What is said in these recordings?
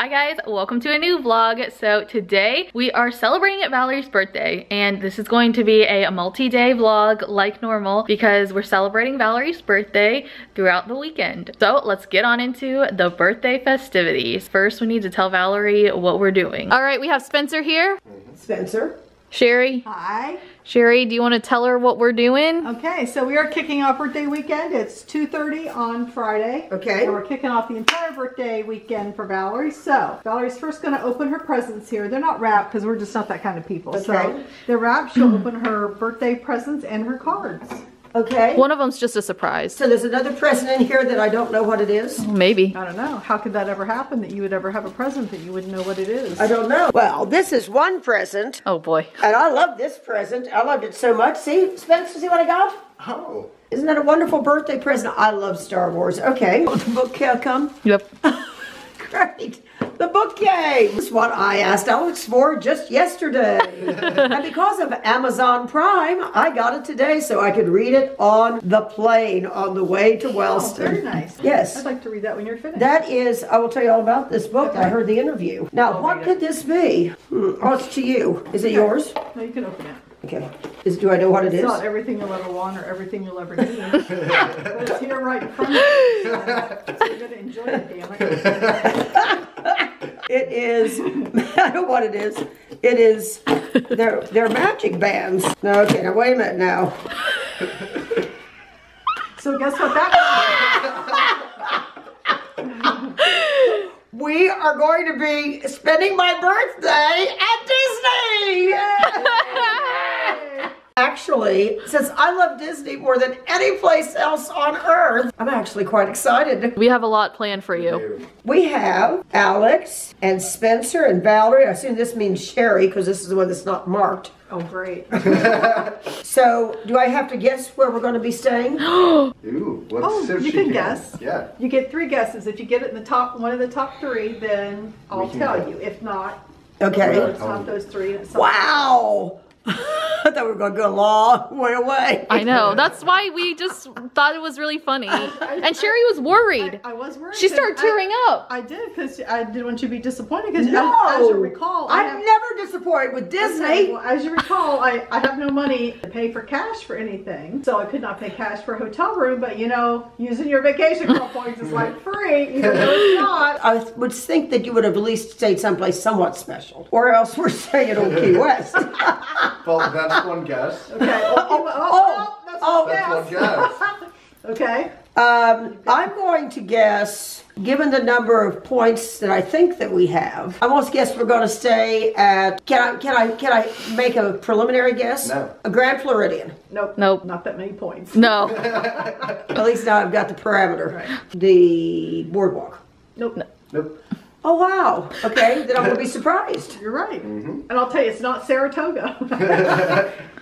Hi guys, welcome to a new vlog. So today we are celebrating Valerie's birthday, and this is going to be a multi-day vlog like normal because we're celebrating Valerie's birthday throughout the weekend. So let's get on into the birthday festivities. First, we need to tell Valerie what we're doing. All right, we have Spencer here. Spencer. Sherry. Hi. Sherry, do you want to tell her what we're doing? Okay, so we are kicking off birthday weekend. It's 2:30 on Friday. Okay. And we're kicking off the entire birthday weekend for Valerie. So Valerie's first going to open her presents here. They're not wrapped because we're just not that kind of people. Okay. So they're wrapped. She'll open her birthday presents and her cards. Okay. One of them's just a surprise. So there's another present in here that I don't know what it is? Maybe. I don't know. How could that ever happen, that you would ever have a present that you wouldn't know what it is? I don't know. Well, this is one present. Oh, boy. And I love this present. I loved it so much. See, Spencer, see what I got? Oh. Isn't that a wonderful birthday present? I love Star Wars. Okay. Will the book come? Yep. Great. The bouquet! This is what I asked Alex for just yesterday. And because of Amazon Prime, I got it today so I could read it on the plane on the way to Wellston. Oh, very nice. Yes. I'd like to read that when you're finished. That is, I will tell you all about this book. Okay. I heard the interview. Now, what could this be? Oh, it's to you. Is it yours? No, you can open it. Okay. Do I know what it is? It's not everything you'll ever want or everything you'll ever need. But it's here right in front of you. So you're going to enjoy it, damn it. It is, I don't know what it is. It is, they're magic bands. No, okay, now wait a minute now. So guess what that is? We are going to be spending my birthday at Disney! Yay! Actually, since I love Disney more than any place else on earth, I'm actually quite excited. We have a lot planned for you. We have Alex and Spencer and Valerie. I assume this means Sherry because this is the one that's not marked. Oh, great. So, do I have to guess where we're going to be staying? Ooh, let's see if you can guess. Yeah. You get three guesses. If you get it in the top, one of the top three, then I'll tell you. If not, okay. It's not those three. And it's wow. I thought we were going to go a long way away. I know. That's why we just thought it was really funny. And Sherry was worried. I was worried. She started tearing up. I did, because I didn't want you to be disappointed. Because as you recall, I'm never disappointed with Disney. Okay, well, as you recall, I have no money to pay for cash for anything. So I could not pay cash for a hotel room. But, you know, using your vacation card points is like free. You know, it's not. I would think that you would have at least stayed someplace somewhat special. Or else we're staying on Key West. Well, that's one guess. Okay. That's one guess. Okay. I'm going to guess, given the number of points that I think that we have, I almost guess we're going to stay at, can I make a preliminary guess? No. A Grand Floridian. Nope. Nope. Not that many points. No. At least now I've got the parameter. Right. The Boardwalk. Nope. No. Nope. Oh, wow. Okay, then I'm going to be surprised. You're right. Mm-hmm. And I'll tell you, it's not Saratoga.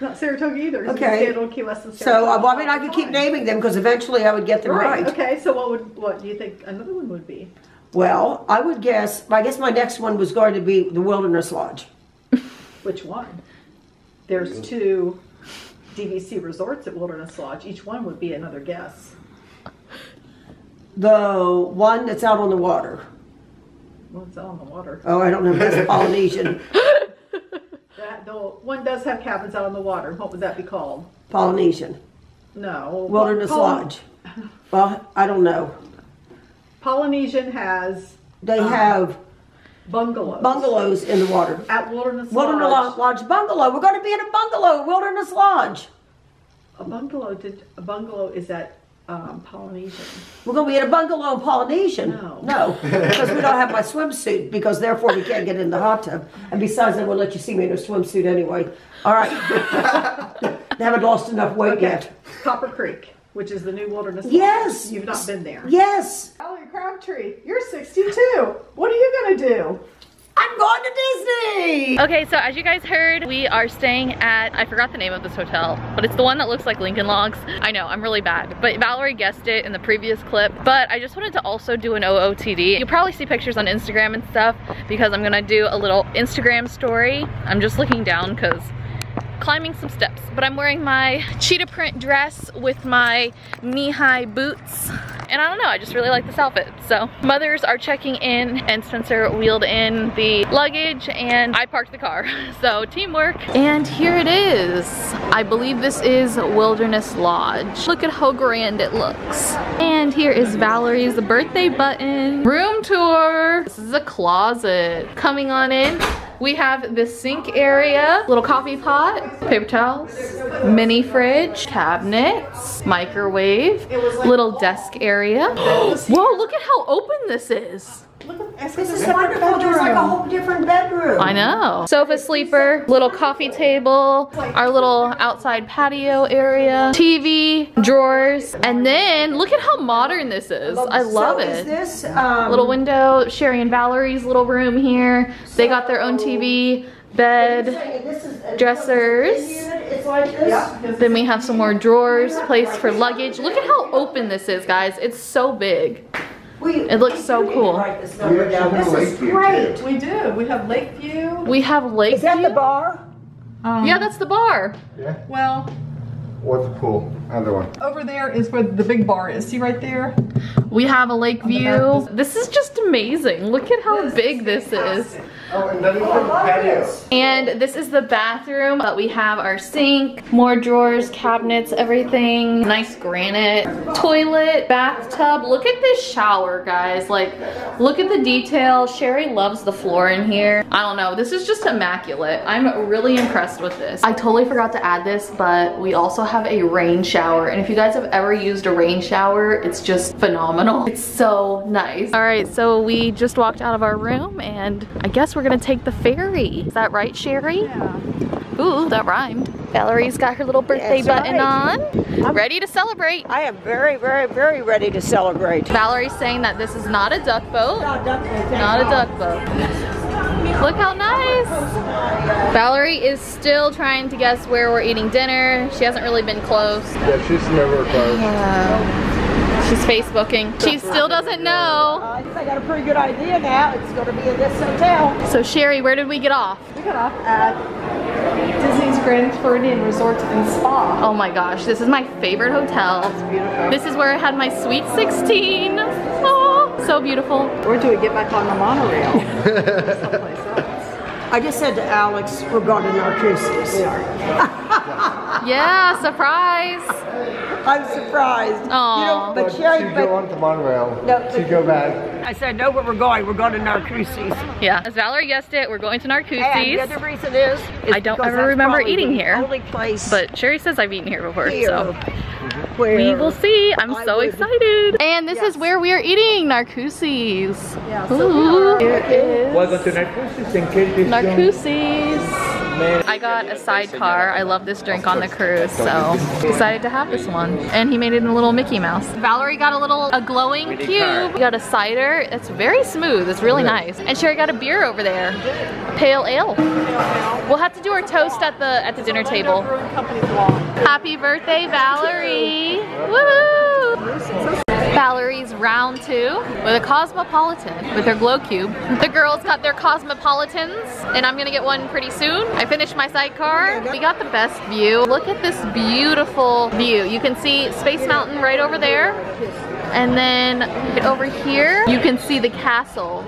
Not Saratoga either. Okay. Key West and Saratoga. So, I mean, I could keep naming them because eventually I would get them right. Okay, so what do you think another one would be? Well, I guess my next one was going to be the Wilderness Lodge. Which one? There's two DVC resorts at Wilderness Lodge. Each one would be another guess. The one that's out on the water. One's out on the water. Oh, I don't know if that's Polynesian. One does have cabins out on the water. What would that be called? Polynesian. No. Wilderness Lodge. Well, I don't know. Polynesian has... They have... Bungalows. Bungalows in the water. At Wilderness Lodge. Wilderness Lodge bungalow. We're going to be in a bungalow at Wilderness Lodge. A bungalow is at... Polynesian. We're going to be in a bungalow in Polynesian. No. Because we don't have my swimsuit, because therefore we can't get in the hot tub. And besides, they won't let you see me in a swimsuit anyway. All right. They haven't lost enough weight yet. Copper Creek, which is the new Wilderness Lodge. Yes. You've not been there. Yes. Valerie Crabtree, you're 62. What are you going to do? I'm going to Disney! Okay, so as you guys heard, we are staying at, I forgot the name of this hotel, but it's the one that looks like Lincoln Logs. I know, I'm really bad, but Valerie guessed it in the previous clip. But I just wanted to also do an OOTD. You'll probably see pictures on Instagram and stuff because I'm gonna do a little Instagram story. I'm just looking down because climbing some steps. But I'm wearing my cheetah print dress with my knee-high boots and I don't know, I just really like this outfit. So mothers are checking in and Spencer wheeled in the luggage and I parked the car. So teamwork. And here it is. I believe this is Wilderness Lodge. Look at how grand it looks. And here is Valerie's birthday button. Room tour. This is a closet. Coming on in. We have the sink area, little coffee pot, paper towels, mini fridge, cabinets, microwave, little desk area. Whoa, look at how open this is. This is wonderful. There's like a whole different bedroom. I know. Sofa sleeper, little coffee table, our little outside patio area, TV, drawers, and then look at how modern this is. I love it. Little window, Sherry and Valerie's little room here. They got their own TV, bed, dressers. Then we have some more drawers, place for luggage. Look at how open this is, guys. It's so big. It looks so cool. This is great. We do. We have Lakeview. We have Lakeview. Is that the bar? Yeah, that's the bar. Yeah. Well. Or the pool. Either one. Over there is where the big bar is. See right there? We have a Lakeview. This is just amazing. Look at how big this is. Oh, and then we have the patio. And this is the bathroom, but we have our sink, more drawers, cabinets, everything. Nice granite toilet, bathtub. Look at this shower, guys. Like, look at the detail. Sherry loves the floor in here. I don't know. This is just immaculate. I'm really impressed with this. I totally forgot to add this, but we also have a rain shower. And if you guys have ever used a rain shower, it's just phenomenal. It's so nice. All right, so we just walked out of our room, and I guess we're gonna take the ferry. Is that right, Sherry? Yeah. Ooh, that rhymed. Valerie's got her little birthday button on. I'm ready to celebrate. I am very, very, very ready to celebrate. Valerie's saying that this is not a duck boat. Not a duck boat. Look how nice! Valerie is still trying to guess where we're eating dinner. She hasn't really been close. Yeah, she's never close. She's Facebooking. She still doesn't know. I guess I got a pretty good idea now. It's going to be in this hotel. So Sherry, where did we get off? We got off at Disney's Grand Floridian Resort and Spa. Oh my gosh, this is my favorite hotel. It's beautiful. This is where I had my Sweet 16. Oh, so beautiful. Where do we get back on the monorail? Someplace else. I just said to Alex, we're going to Narcoossee's. Yeah, surprise. I'm surprised. Aww. You know, but Sherry, go on the monorail. No, to go back. I said, no, but we're going to Narcoossee's. Yeah, as Valerie guessed it, we're going to Narcoossee's. And the other reason is I don't ever remember eating here. Only place. But Sherry says I've eaten here before, so. We will see. I'm so excited. And this is where we are eating Narcoossee's. Yeah, so here it is. Welcome to Narcoossee's. I got a sidecar. I love this drink on the cruise, so decided to have this one. And he made it in a little Mickey Mouse. Valerie got a glowing cube. We got a cider. It's very smooth. It's really nice. And Sherry got a beer over there. Pale ale. We'll have to do our toast at the dinner table. Happy birthday, Valerie! Woo! Valerie's round two with a cosmopolitan with her glow cube. The girls got their cosmopolitans and I'm gonna get one pretty soon. I finished my sidecar. We got the best view. Look at this beautiful view. You can see Space Mountain right over there. And then over here, you can see the castle.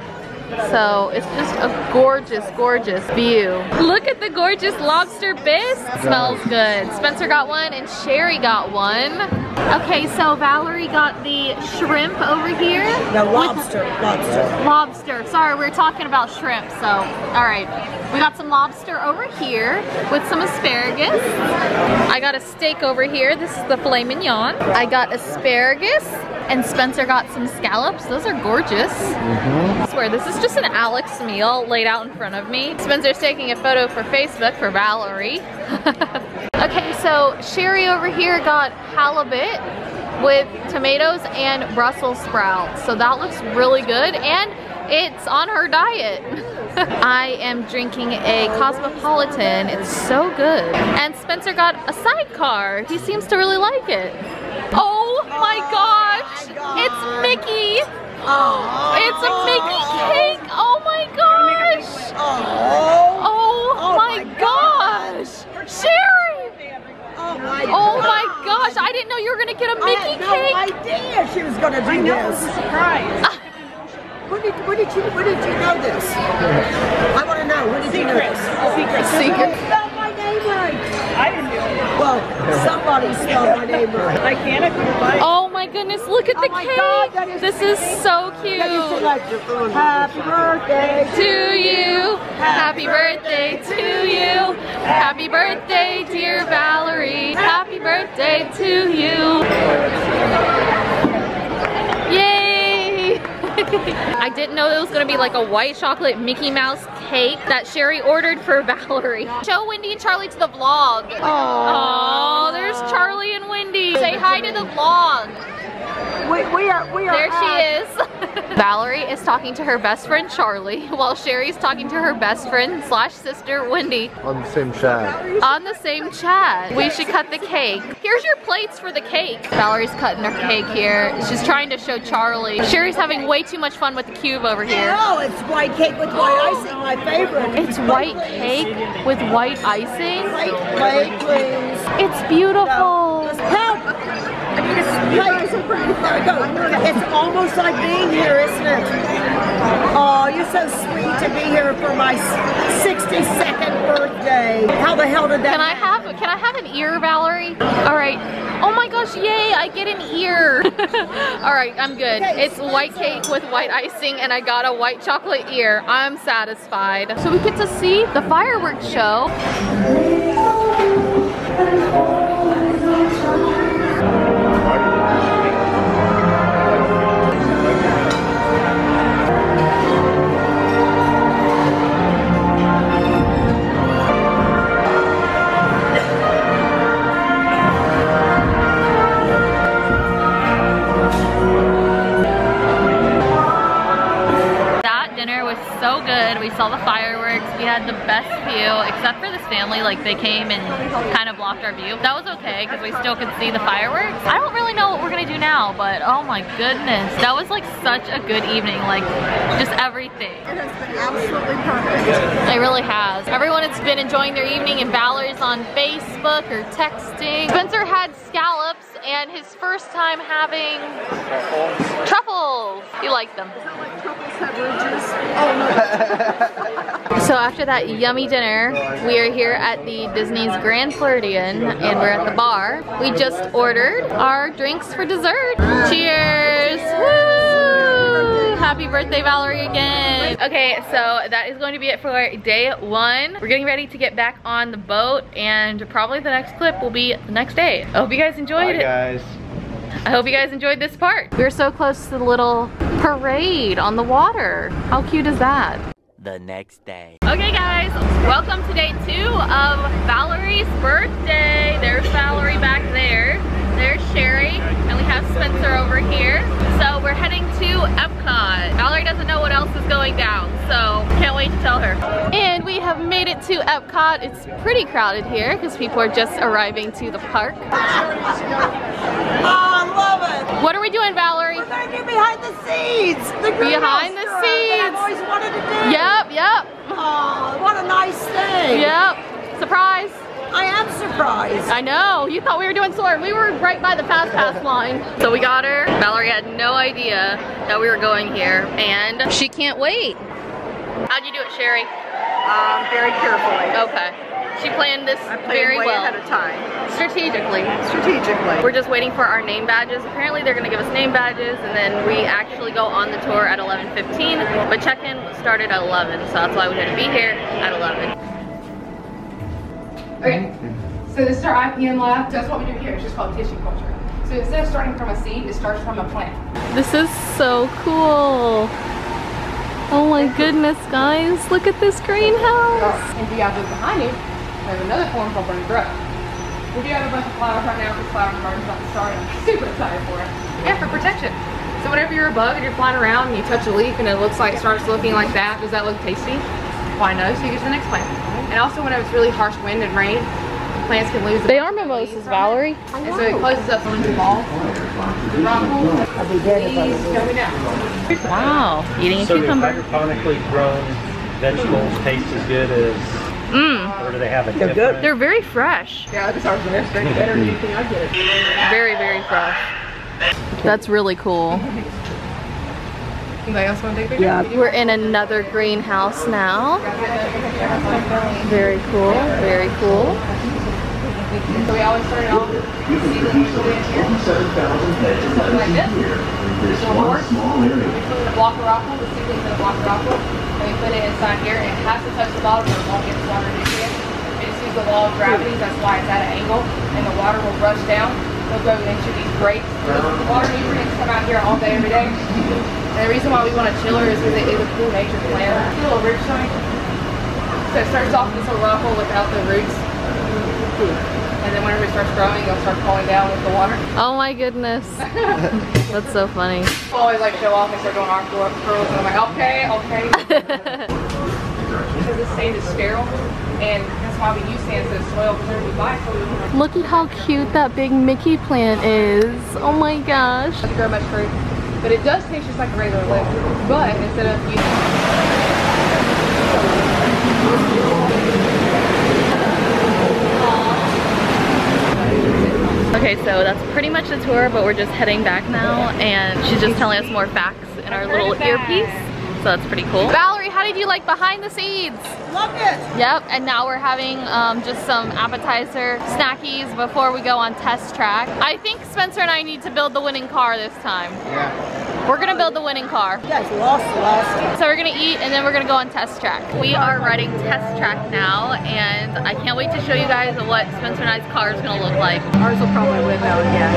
So it's just a gorgeous, gorgeous view. Look at the gorgeous lobster bisque. Smells good. Spencer got one and Sherry got one. Okay, so Valerie got the shrimp over here. The lobster. Lobster. Sorry, we were talking about shrimp, so all right. We got some lobster over here with some asparagus. I got a steak over here. This is the filet mignon. I got asparagus. And Spencer got some scallops. Those are gorgeous. I swear, this is just an Alex meal laid out in front of me. Spencer's taking a photo for Facebook for Valerie. Okay, so Sherry over here got halibut with tomatoes and Brussels sprouts. So that looks really good and it's on her diet. I am drinking a cosmopolitan. It's so good. And Spencer got a sidecar. He seems to really like it. Oh my gosh, it's Mickey. It's a Mickey cake. Oh my gosh. Oh my gosh. Sherry. Oh my gosh, I didn't know you were going to get a Mickey cake. I had no idea she was going to do this. I know, it was a surprise. When did you know this? I want to know. When did you know this? Secret. You spelled my name right. I didn't do it. Well, somebody spelled my name right. I can't. Oh my goodness! Look at the cake. God, that is this is so cute. Happy birthday to you. Happy birthday to you. Happy birthday, dear Valerie. Happy birthday to you. I didn't know it was gonna be like a white chocolate Mickey Mouse cake that Sherry ordered for Valerie. Show Wendy and Charlie to the vlog. Aww. Oh, there's Charlie and Wendy. Say hi to the vlog. We are there she is. Valerie is talking to her best friend Charlie while Sherry's talking to her best friend slash sister Wendy. On the same chat. On the same chat. We should cut the cake. Here's your plates for the cake. Valerie's cutting her cake here. She's trying to show Charlie. Sherry's having way too much fun with the cube over here. No, it's white cake with white icing, my favorite. It's white cake with white icing? White, please. It's beautiful. Help! I mean, it's almost like being here, isn't it? Oh, you're so sweet to be here for my 62nd birthday. How the hell did that happen? Can I have an ear, Valerie? All right. Oh my gosh, yay, I get an ear. All right, I'm good. Okay, it's white cake with white icing and I got a white chocolate ear. I'm satisfied. So we get to see the fireworks show. All the fireworks, we had the best view, except for this family, like they came and kind of blocked our view. That was okay because we still could see the fireworks. I don't really know what we're gonna do now, but oh my goodness, that was like such a good evening, like just everything. It has been absolutely perfect. It really has. Everyone has been enjoying their evening and Valerie's on Facebook or texting. Spencer had scallops and his first time having truffles. He liked them. Is that like truffles have ridges? Oh no. So after that yummy dinner, we are here at the Disney's Grand Floridian and we're at the bar. We just ordered our drinks for dessert. Cheers! Woo! Happy birthday, Valerie, again. Okay, so that is going to be it for day one. We're getting ready to get back on the boat and probably the next clip will be the next day. I hope you guys enjoyed it. Bye, guys. I hope you guys enjoyed this part. We're so close to the little parade on the water. How cute is that? The next day. Okay guys, welcome to day two of Valerie's birthday. There's Valerie back there. There's Sherry, and we have Spencer over here. So we're heading to Epcot. Valerie doesn't know what else is going down, so can't wait to tell her. And we have made it to Epcot. It's pretty crowded here because people are just arriving to the park. Oh, I love it. What are we doing, Valerie? We're going to do Behind the Seeds. The Behind the Seeds. That I've always wanted to do. Yep. Oh, what a nice thing. Yep. Surprise. I am surprised. I know. You thought we were doing sword. We were right by the Fast Pass line. So we got her. Valerie had no idea that we were going here, and she can't wait. How'd you do it, Sherry? Very carefully. Okay. She planned this very well. Way ahead of time. Strategically. Strategically. We're just waiting for our name badges. Apparently they're going to give us name badges and then we actually go on the tour at 11:15. But check-in started at 11, so that's why we had to be here at 11. Okay, so to start out in left, that's what we do here, it's just called tissue culture. So instead of starting from a seed, it starts from a plant. This is so cool. Oh my goodness, guys, look at this greenhouse. And if you have this behind you, there's another form called burning growth. We do have a bunch of flowers right now because flower garden's about to start. I'm super excited for it. Yeah, for protection. So whenever you're a bug and you're flying around and you touch a leaf and it looks like it starts looking like that, does that look tasty? Why no? So you get to the next plant. And also when it's really harsh wind and rain, plants can lose. They are mimosas, Valerie. And so it closes up the winter ball. Wow, eating a cucumber. So hydroponically grown vegetables taste as good as Or do they have a different? They're good. They're very fresh. Yeah, this optimistic energy thing, I get it. Very, very fresh. That's really cool. Anybody else want to take a picture? Yeah. We're in another greenhouse now. Very cool, very cool. So we always start it off with seedlings usually in here. Something like this. There's one more. We put the block of rockwood, the seedlings in the block of rockwood, and we put it inside here. It has to touch the bottom or it won't get water into it. It just uses the law of gravity, that's why it's at an angle, and the water will rush down. We'll go into these breaks. The water needs to come out here all day, every day. And the reason why we want a chiller is because it is a cool nature plant. It's a little ridgeline. So it starts off this little ruffle without the roots. And then whenever it starts growing, it'll start falling down with the water. Oh my goodness. That's so funny. I always like show off and start doing our curls and I'm like, okay. Because this sand is sterile and that's why we use sand as soil because we buy it. Look at how cute that big Mickey plant is. Oh my gosh. It doesn't grow much fruit, but it does taste just like a regular lip. But instead of using... Okay, so that's pretty much the tour, but we're just heading back now, and she's just telling us more facts in our little earpiece, so that's pretty cool. Valerie, how did you like Behind the Seeds? Loved it! Yep, and now we're having just some appetizer snackies before we go on Test Track. I think Spencer and I need to build the winning car this time. Yeah. We're gonna build the winning car. You guys lost last time. So we're gonna eat, and then we're gonna go on Test Track. We are riding Test Track now, and I can't wait to show you guys what Spencer and I's car is gonna look like. Ours will probably live out again.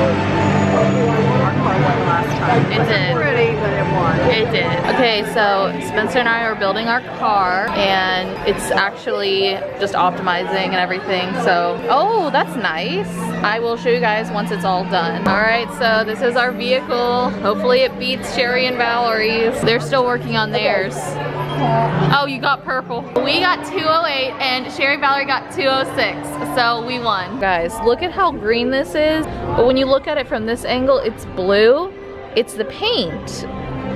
Our car won last time. It did. It was pretty, but it won. It did. Okay, so Spencer and I are building our car, and it's actually just optimizing and everything, so. Oh, that's nice. I will show you guys once it's all done. All right, so this is our vehicle. Hopefully it beats Sherry and Valerie's. They're still working on theirs. Oh, you got purple. We got 208 and Sherry and Valerie got 206, so we won. Guys, look at how green this is, but when you look at it from this angle, it's blue. It's the paint.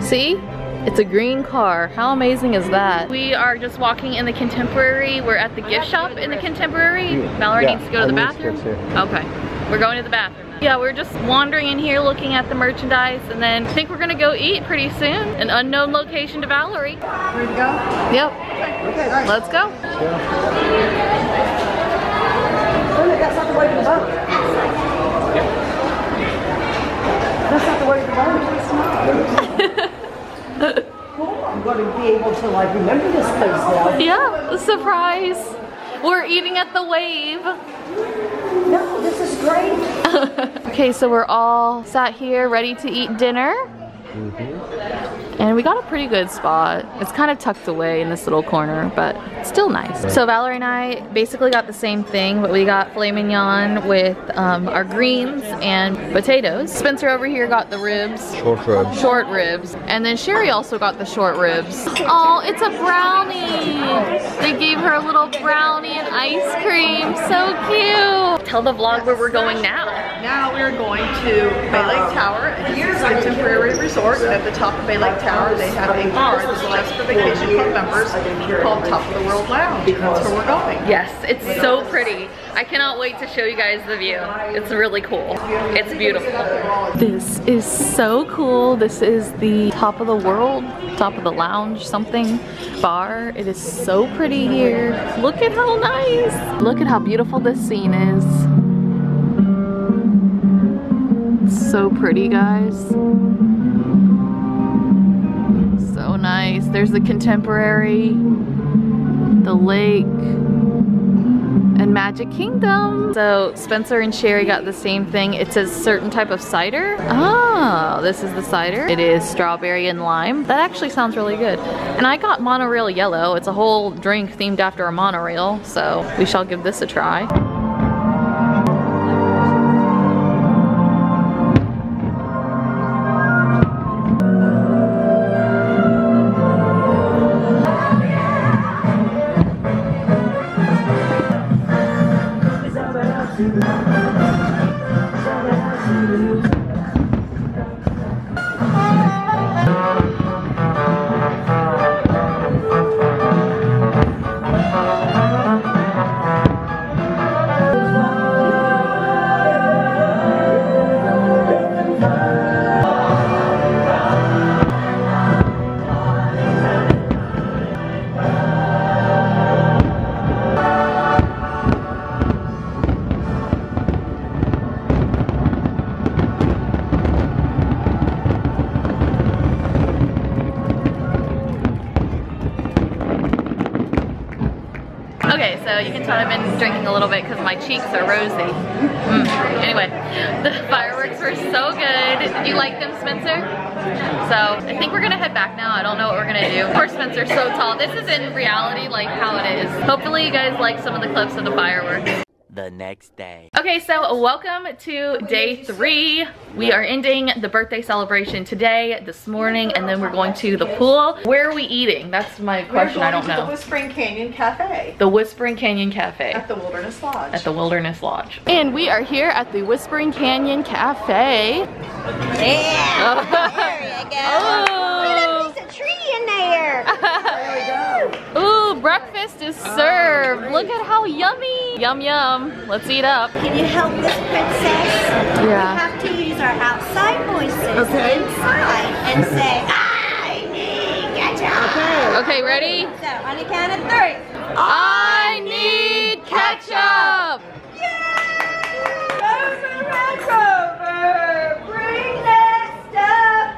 See? It's a green car. How amazing is that? We are just walking in the Contemporary. We're at the gift shop in the Contemporary. Valerie needs to go to the bathroom. Okay, we're going to the bathroom. Yeah, we're just wandering in here looking at the merchandise, and then I think we're gonna go eat pretty soon. An unknown location to Valerie. Ready to go? Yep. Okay, nice. Let's go. That's not the way to the boat. That's not the way to the boat. It's not. Cool, I'm gonna be able to like remember this place now. Yeah, surprise. We're eating at the Wave. No, this is great. Okay, so we're all sat here ready to eat dinner. Mm-hmm. And we got a pretty good spot. It's kind of tucked away in this little corner, but it's still nice. So Valerie and I basically got the same thing, but we got filet mignon with our greens and potatoes. Spencer over here got the ribs. Short ribs. Short ribs. And then Sherry also got the short ribs. Oh, it's a brownie. They gave her a little brownie and ice cream. So cute. Tell the vlog where we're going now. Now we're going to Bay Lake Tower. Here's our temporary resort at the top of Bay Lake Tower. They have a bar that's just for vacation club members called Top of the World Lounge. That's where we're going. Yes, it's so pretty. I cannot wait to show you guys the view. It's really cool. It's beautiful. This is so cool. This is the Top of the World, Top of the Lounge something bar. It is so pretty here. Look at how nice. Look at how beautiful this scene is. It's so pretty, guys. So nice. There's the Contemporary, the lake, and Magic Kingdom. So Spencer and Sherry got the same thing. It says certain type of cider. Oh, this is the cider. It is strawberry and lime. That actually sounds really good. And I got monorail yellow. It's a whole drink themed after a monorail, so we shall give this a try. so you can tell I've been drinking a little bit because my cheeks are rosy. Anyway, the fireworks were so good. Did you like them, Spencer? So I think we're gonna head back now. I don't know what we're gonna do. Poor Spencer's so tall. This is in reality like how it is. Hopefully you guys like some of the clips of the fireworks. The next day. Okay, so welcome to day three. We are ending the birthday celebration today, this morning, and then we're going to the pool. Where are we eating? That's my question, I don't know. The Whispering Canyon Cafe. The Whispering Canyon Cafe. At the Wilderness Lodge. At the Wilderness Lodge. And we are here at the Whispering Canyon Cafe. Yeah! There you go. Oh. Look at that piece of tree in there. There we go. Ooh, breakfast is served. Oh, look at how yummy. Yum yum, let's eat up. Can you help this princess? Yeah. We have to use our outside voices inside and say, I need ketchup. Okay, ready? So, on the count of three. I need ketchup. Yay! Over and over, bring that stuff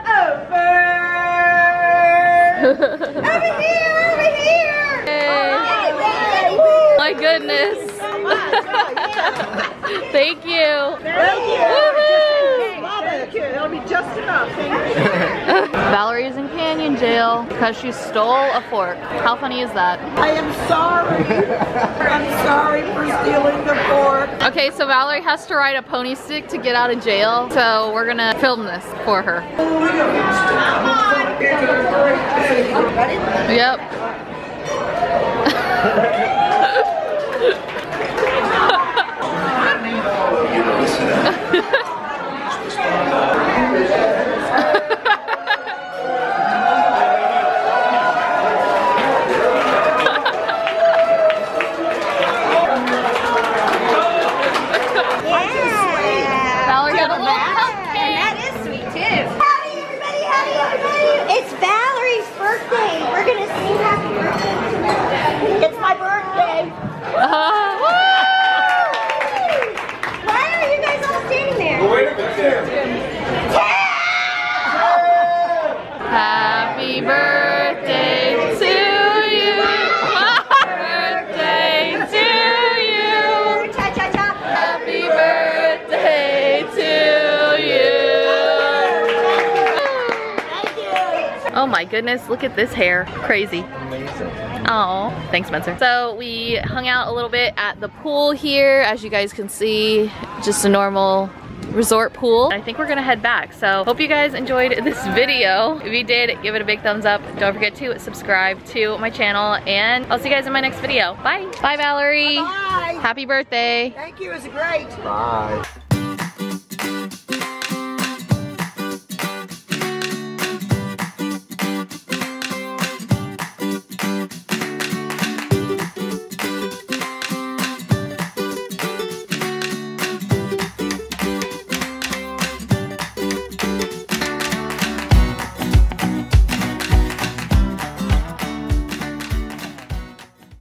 over. Over here, over here. Hey. Oh, my goodness. Thank you. Thank you. Woohoo! Love it. It'll be just enough. Thank you. Valerie's in Canyon Jail because she stole a fork. How funny is that? I am sorry. I'm sorry for stealing the fork. Okay, so Valerie has to ride a pony stick to get out of jail. So we're gonna film this for her. Yep. Valerie got a little cupcake. That is sweet too. Howdy everybody, howdy everybody. It's Valerie's birthday. We're gonna sing happy birthday. It's my birthday. Happy birthday to you. Birthday to you. Cha cha cha. Happy birthday to you. Thank you. Oh my goodness, look at this hair. Crazy. Oh, thanks Spencer. So we hung out a little bit at the pool here, as you guys can see, just a normal resort pool. I think we're gonna head back. So hope you guys enjoyed this video. If you did, give it a big thumbs up. Don't forget to subscribe to my channel, and I'll see you guys in my next video. Bye. Bye Valerie. Bye. Happy birthday. Thank you, it was great. Bye.